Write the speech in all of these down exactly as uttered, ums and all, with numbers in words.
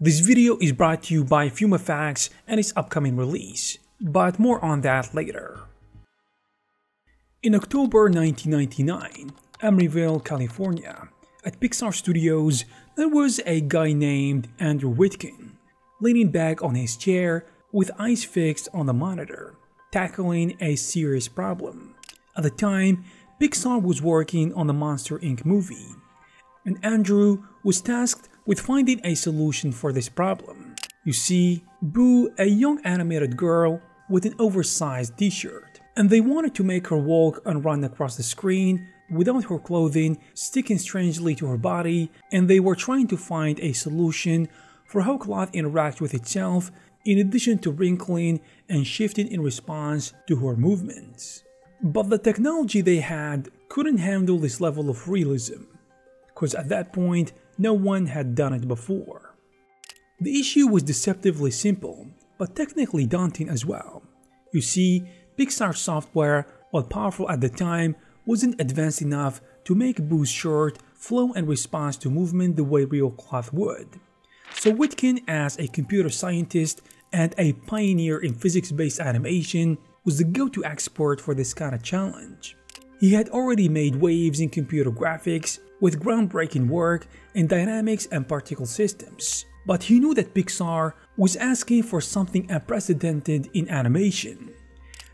This video is brought to you by FumeFX and its upcoming release, but more on that later. In October nineteen ninety-nine, Emeryville, California, at Pixar Studios, there was a guy named Andrew Witkin, leaning back on his chair with eyes fixed on the monitor, tackling a serious problem. At the time, Pixar was working on the Monster, Incorporated movie, and Andrew was tasked with finding a solution for this problem. You see, Boo, a young animated girl with an oversized t-shirt, and they wanted to make her walk and run across the screen without her clothing sticking strangely to her body, and they were trying to find a solution for how cloth interacts with itself in addition to wrinkling and shifting in response to her movements. But the technology they had couldn't handle this level of realism, because at that point, no one had done it before. The issue was deceptively simple, but technically daunting as well. You see, Pixar software, while powerful at the time, wasn't advanced enough to make Boo's shirt flow and respond to movement the way real cloth would. So Witkin, as a computer scientist and a pioneer in physics-based animation, was the go-to expert for this kind of challenge. He had already made waves in computer graphics with groundbreaking work in Dynamics and Particle Systems, but he knew that Pixar was asking for something unprecedented in animation.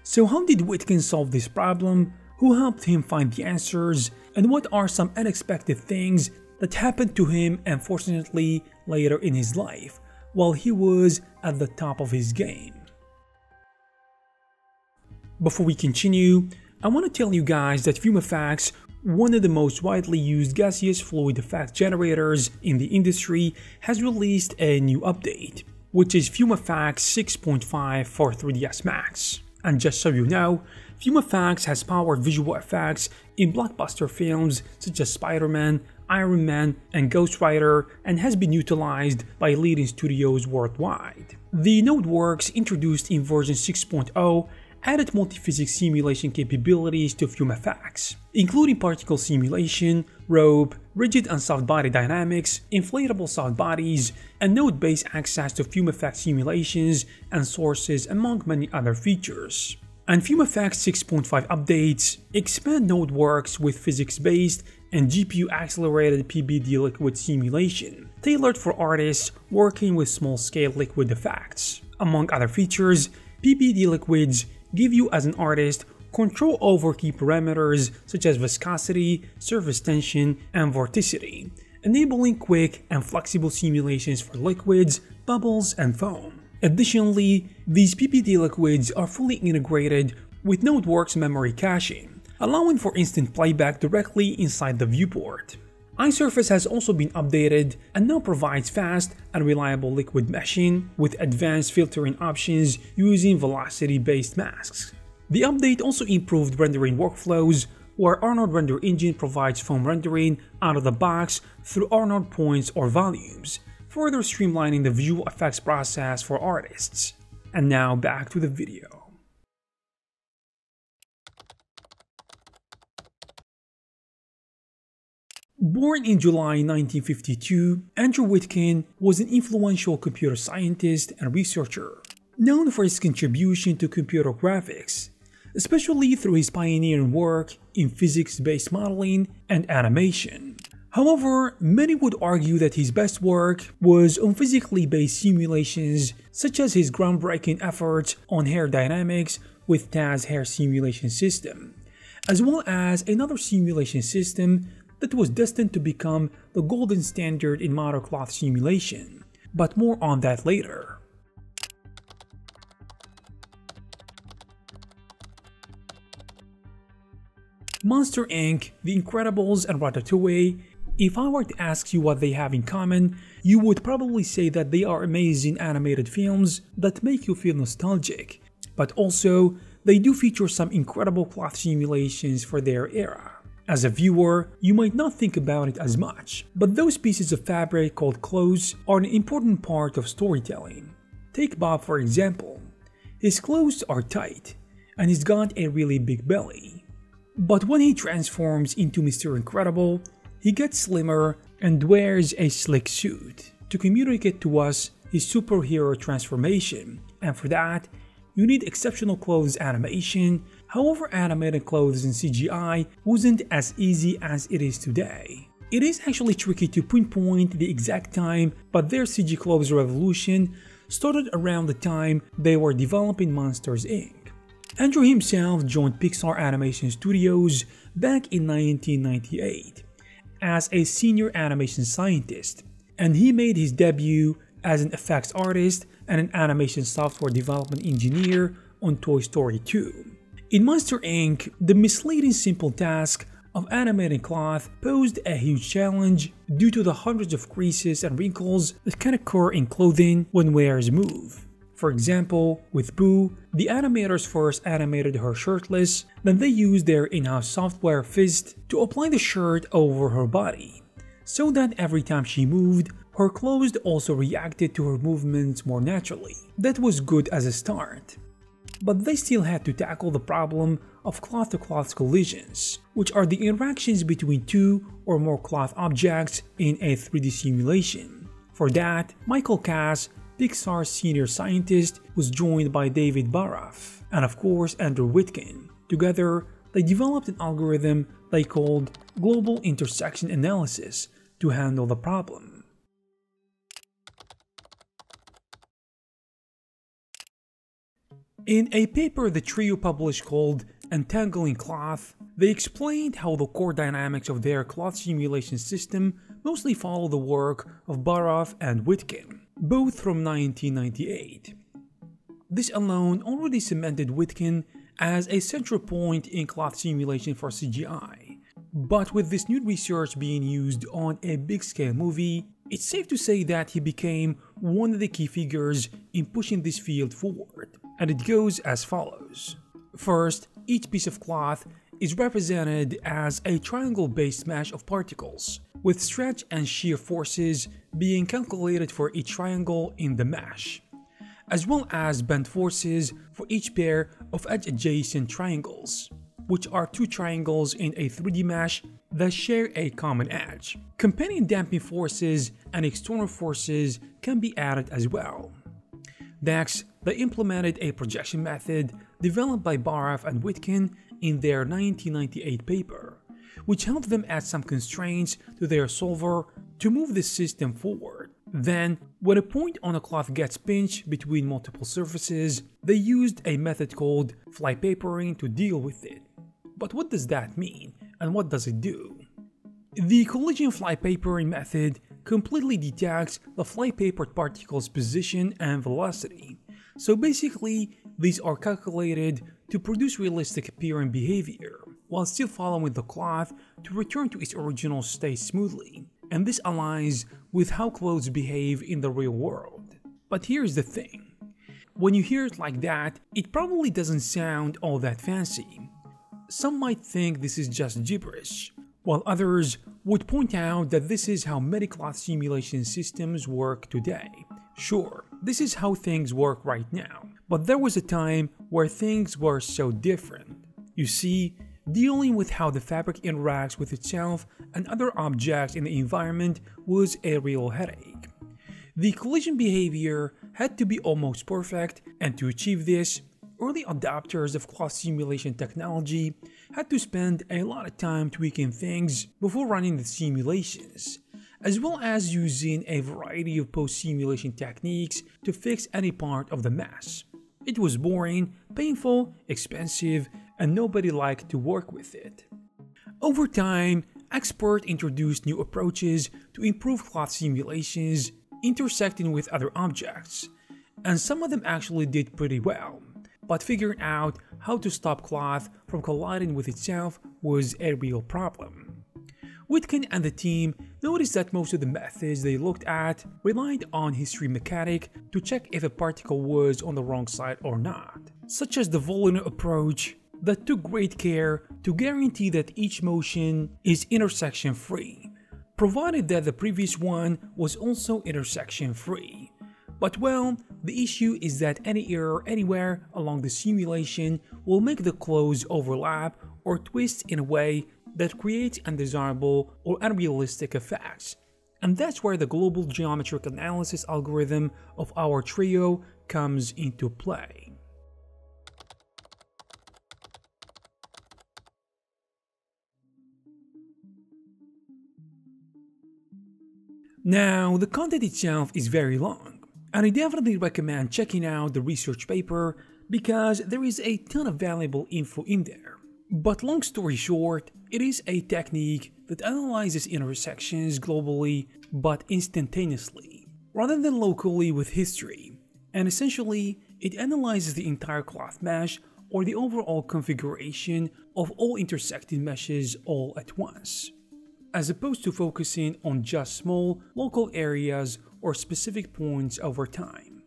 So how did Witkin solve this problem? Who helped him find the answers? And what are some unexpected things that happened to him, unfortunately, later in his life, while he was at the top of his game? Before we continue, I want to tell you guys that FumeFX, one of the most widely used gaseous fluid effect generators in the industry, has released a new update, which is FumeFX six point five for three D S Max. And just so you know, FumeFX has powered visual effects in blockbuster films such as Spider-Man, Iron Man, and Ghost Rider, and has been utilized by leading studios worldwide. The NodeWorks, introduced in version six point oh, added multiphysics simulation capabilities to FumeFX, including particle simulation, rope, rigid and soft body dynamics, inflatable soft bodies, and node-based access to FumeFX simulations and sources, among many other features. And FumeFX six point five updates expand NodeWorks with physics-based and G P U-accelerated P B D liquid simulation, tailored for artists working with small-scale liquid effects. Among other features, P B D liquids give you, as an artist, control over key parameters such as viscosity, surface tension, and vorticity, enabling quick and flexible simulations for liquids, bubbles, and foam. Additionally, these P B D liquids are fully integrated with NodeWorks memory caching, allowing for instant playback directly inside the viewport. iSurface has also been updated and now provides fast and reliable liquid meshing with advanced filtering options using velocity-based masks. The update also improved rendering workflows, where Arnold Render Engine provides foam rendering out of the box through Arnold points or volumes, further streamlining the visual effects process for artists. And now back to the video. Born in July nineteen fifty-two, Andrew Witkin was an influential computer scientist and researcher, known for his contribution to computer graphics, especially through his pioneering work in physics-based modeling and animation. However, many would argue that his best work was on physically-based simulations, such as his groundbreaking efforts on hair dynamics with Taz's hair simulation system, as well as another simulation system that was destined to become the golden standard in model cloth simulation, but more on that later. Monster, Incorporated, The Incredibles, and Ratatouille, if I were to ask you what they have in common, you would probably say that they are amazing animated films that make you feel nostalgic, but also they do feature some incredible cloth simulations for their era. As a viewer, you might not think about it as much, but those pieces of fabric called clothes are an important part of storytelling. Take Bob for example. His clothes are tight, and he's got a really big belly. But when he transforms into Mister Incredible, he gets slimmer and wears a slick suit. to communicate to us his superhero transformation, and for that, you need exceptional clothes animation. However, animated clothes in C G I wasn't as easy as it is today. It is actually tricky to pinpoint the exact time, but their C G clothes revolution started around the time they were developing Monster, Incorporated. Andrew himself joined Pixar Animation Studios back in nineteen ninety-eight as a senior animation scientist, and he made his debut as an effects artist and an animation software development engineer on Toy Story two. In Monster, Incorporated, the misleading simple task of animating cloth posed a huge challenge due to the hundreds of creases and wrinkles that can occur in clothing when wearers move. For example, with Boo, the animators first animated her shirtless, then they used their in-house software Fist to apply the shirt over her body, so that every time she moved, her clothes also reacted to her movements more naturally. That was good as a start. But they still had to tackle the problem of cloth-to-cloth collisions, which are the interactions between two or more cloth objects in a three D simulation. For that, Michael Kass, Pixar's senior scientist, was joined by David Baraff and of course Andrew Witkin. Together, they developed an algorithm they called Global Intersection Analysis to handle the problem. In a paper the trio published called Entangling Cloth, they explained how the core dynamics of their cloth simulation system mostly follow the work of Barov and Witkin, both from nineteen ninety-eight. This alone already cemented Witkin as a central point in cloth simulation for C G I, but with this new research being used on a big-scale movie, it's safe to say that he became one of the key figures in pushing this field forward. And it goes as follows. First, each piece of cloth is represented as a triangle-based smash of particles, with stretch and shear forces being calculated for each triangle in the mesh, as well as bend forces for each pair of edge-adjacent triangles, which are two triangles in a three D mesh that share a common edge. Companion damping forces and external forces can be added as well. Next, they implemented a projection method developed by Baraff and Witkin in their nineteen ninety-eight paper, which helped them add some constraints to their solver to move the system forward. Then, when a point on a cloth gets pinched between multiple surfaces, they used a method called flypapering to deal with it. But what does that mean, and what does it do? The collision flypapering method completely detects the flypapered particle's position and velocity. So basically, these are calculated to produce realistic appearing behavior, while still following the cloth to return to its original state smoothly. And this aligns with how clothes behave in the real world. But here's the thing. When you hear it like that, it probably doesn't sound all that fancy. Some might think this is just gibberish, while others would point out that this is how many cloth simulation systems work today. Sure, this is how things work right now, but there was a time where things were so different. You see, dealing with how the fabric interacts with itself and other objects in the environment was a real headache. The collision behavior had to be almost perfect, and to achieve this, early adopters of cloth simulation technology had to spend a lot of time tweaking things before running the simulations, as well as using a variety of post-simulation techniques to fix any part of the mess. It was boring, painful, expensive, and nobody liked to work with it. Over time, experts introduced new approaches to improve cloth simulations intersecting with other objects, and some of them actually did pretty well. But figuring out how to stop cloth from colliding with itself was a real problem. Witkin and the team noticed that most of the methods they looked at relied on history mechanic to check if a particle was on the wrong side or not, such as the Volino approach that took great care to guarantee that each motion is intersection-free, provided that the previous one was also intersection-free. But well, the issue is that any error anywhere along the simulation will make the clothes overlap or twist in a way that creates undesirable or unrealistic effects, And that's where the global geometric analysis algorithm of our trio comes into play. Now, the content itself is very long, and I definitely recommend checking out the research paper because there is a ton of valuable info in there. But long story short, it is a technique that analyzes intersections globally but instantaneously, rather than locally with history, and essentially it analyzes the entire cloth mesh or the overall configuration of all intersecting meshes all at once, as opposed to focusing on just small, local areas or specific points over time.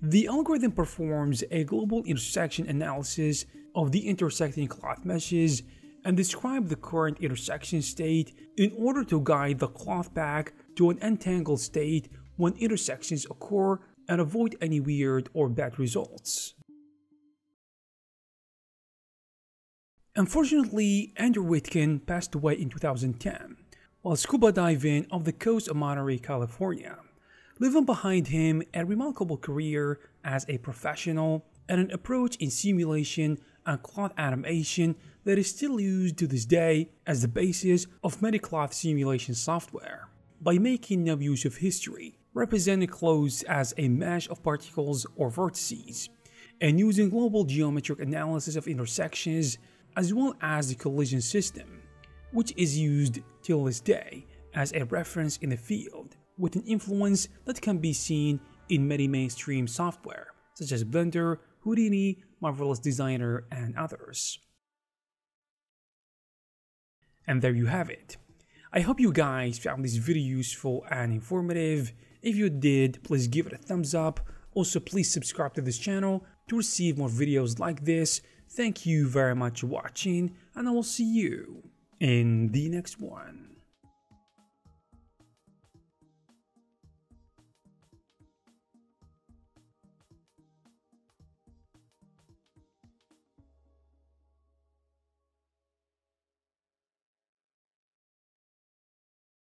The algorithm performs a global intersection analysis of the intersecting cloth meshes and describes the current intersection state in order to guide the cloth back to an entangled state when intersections occur and avoid any weird or bad results. Unfortunately, Andrew Witkin passed away in two thousand ten while scuba diving off the coast of Monterey, California, leaving behind him a remarkable career as a professional and an approach in simulation and cloth animation that is still used to this day as the basis of many cloth simulation software, by making no use of history, representing clothes as a mesh of particles or vertices, and using global geometric analysis of intersections as well as the collision system, which is used till this day as a reference in the field, with an influence that can be seen in many mainstream software, such as Blender, Houdini, Marvelous Designer, and others. And there you have it. I hope you guys found this video useful and informative. If you did, please give it a thumbs up. Also, please subscribe to this channel to receive more videos like this. Thank you very much for watching, and I will see you in the next one.